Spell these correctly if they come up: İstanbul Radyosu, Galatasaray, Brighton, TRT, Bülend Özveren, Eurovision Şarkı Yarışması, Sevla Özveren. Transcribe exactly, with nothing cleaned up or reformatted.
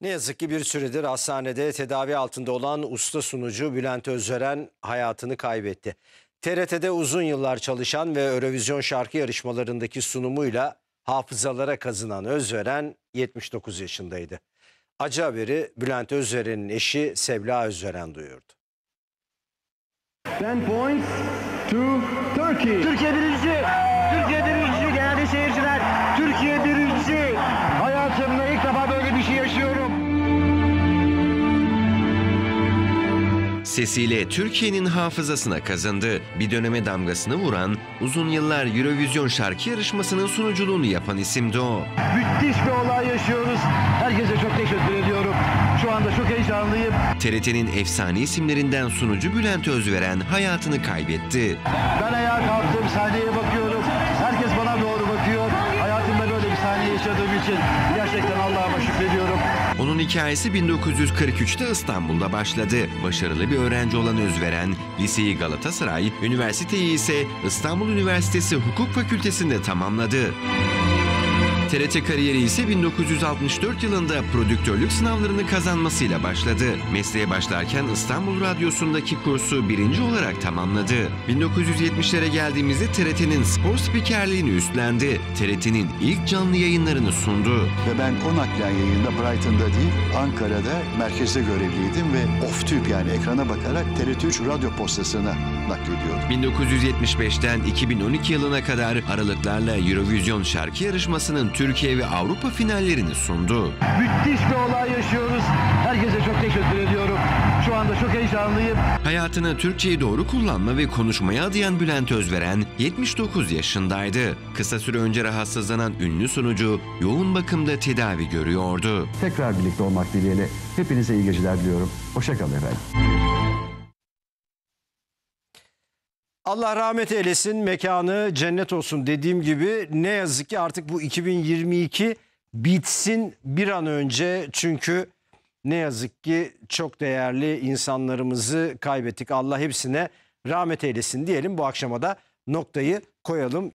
Ne yazık ki bir süredir hastanede tedavi altında olan usta sunucu Bülent Özveren hayatını kaybetti. T R T'de uzun yıllar çalışan ve Eurovision şarkı yarışmalarındaki sunumuyla hafızalara kazınan Özveren yetmiş dokuz yaşındaydı. Acı haberi Bülent Özveren'in eşi Sevla Özveren duyurdu. ten points to Turkey. Türkiye birincisi. Türkiye birincisi. Değerli seyirciler, Türkiye birincisi. Hayatımda ilk defa böyle bir şey yaşıyorum. Sesiyle Türkiye'nin hafızasına kazındı. Bir döneme damgasını vuran, uzun yıllar Eurovision şarkı yarışmasının sunuculuğunu yapan isimdi o. Müthiş bir olay yaşıyoruz. Herkese çok teşekkür ediyorum. Şu anda çok heyecanlıyım. T R T'nin efsane isimlerinden sunucu Bülent Özveren hayatını kaybetti. Ben ayağa kalktım, sahneye bakıyorum. Herkes bana doğru bakıyor. Hayatımda böyle bir sahne yaşadığım için gerçekten Allah'a şükrediyorum. Onun hikayesi bin dokuz yüz kırk üç'te İstanbul'da başladı. Başarılı bir öğrenci olan Özveren, liseyi Galatasaray, üniversiteyi ise İstanbul Üniversitesi Hukuk Fakültesi'nde tamamladı. T R T kariyeri ise bin dokuz yüz altmış dört yılında prodüktörlük sınavlarını kazanmasıyla başladı. Mesleğe başlarken İstanbul Radyosu'ndaki kursu birinci olarak tamamladı. bin dokuz yüz yetmiş'lere geldiğimizde T R T'nin spor spikerliğini üstlendi. T R T'nin ilk canlı yayınlarını sundu. Ve ben Konak'la yayında Brighton'da değil, Ankara'da merkezde görevliydim ve off tube yani ekrana bakarak T R T üç Radyo Postası'na naklediyordu. bin dokuz yüz yetmiş beş'ten iki bin on iki yılına kadar aralıklarla Eurovision şarkı yarışmasının Türkiye ve Avrupa finallerini sundu. Müthiş bir olay yaşıyoruz. Herkese çok teşekkür ediyorum. Şu anda çok heyecanlıyım. Hayatını Türkçe'yi doğru kullanma ve konuşmaya adayan Bülent Özveren yetmiş dokuz yaşındaydı. Kısa süre önce rahatsızlanan ünlü sunucu yoğun bakımda tedavi görüyordu. Tekrar birlikte olmak dileğiyle hepinize iyi geceler diliyorum. Hoşça kalın efendim. Allah rahmet eylesin, mekanı cennet olsun. Dediğim gibi ne yazık ki artık bu iki bin yirmi iki bitsin bir an önce. Çünkü ne yazık ki çok değerli insanlarımızı kaybettik. Allah hepsine rahmet eylesin diyelim, bu akşama da noktayı koyalım.